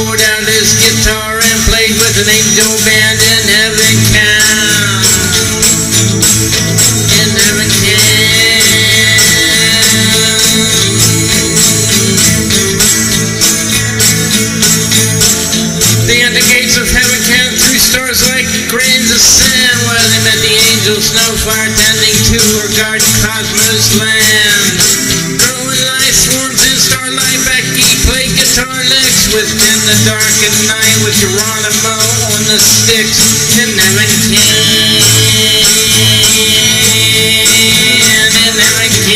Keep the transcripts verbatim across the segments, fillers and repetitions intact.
wore down his guitar and played with an angel band in Heavencan. In Heavencan. They are the gates of Heavencan, three stars like grains of sand, while they met the angel Snowfire, tending to her garden cosmos land. Within the darkened night with Geronimo on the sticks in Heavencan, in Heavencan.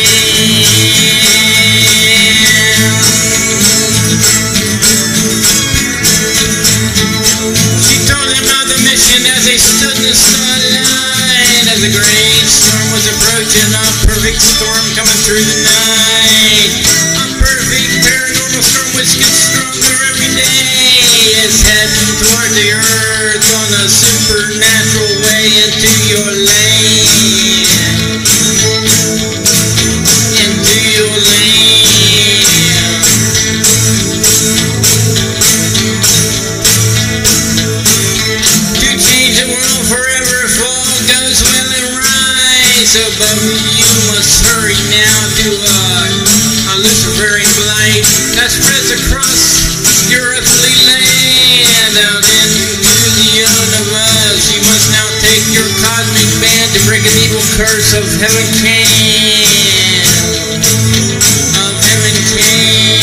She told him of the mission as they stood in the sunlight, as a great storm was approaching, a perfect storm coming through the night, a perfect paranormal storm which gets stronger every day. It's heading toward the earth on a supernatural way into your land, into your land, to change the world forever if all goes well and right. So Bubba, you must hurry now to uh, a Luciferian light that spreads across your earthly land, out into the universe. You must now take your cosmic band to break an evil curse of Heavencan, of Heavencan.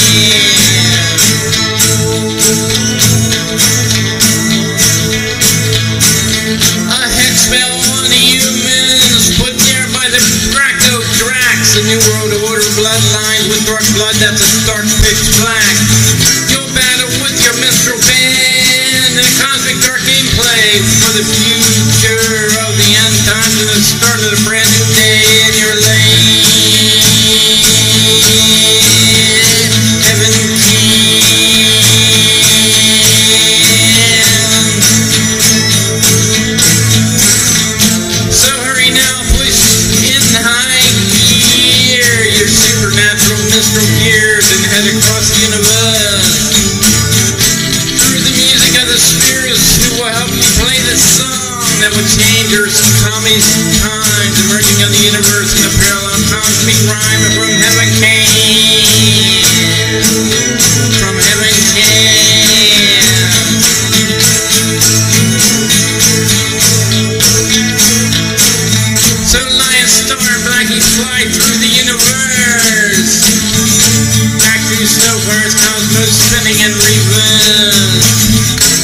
A hex spell on the humans put there by the Draco Drax, the new world order bloodline with dark blood that's a dark pitch black. For the future of the end times and the start of a brand new day in your land, Heavencan. So hurry now, push in the high gear, your supernatural mistral gears, and head across the universe. That will change Earth's commies times, emerging on the universe in a parallel cosmic rhyme. And from Heavencan, from Heavencan. So lion star, Blackie, fly through the universe, back through Snowfire's cosmos, spinning in reverse,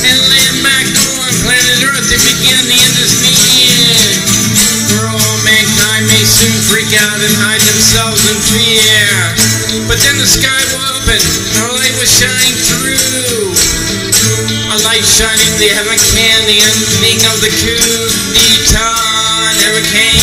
and land back on planet Earth to begin the end is near, where all mankind may soon freak out and hide themselves in fear. But then the sky will open, and our light will shine through, a light shining the Heavencan, the ending of the coup d'etat, Heavencan.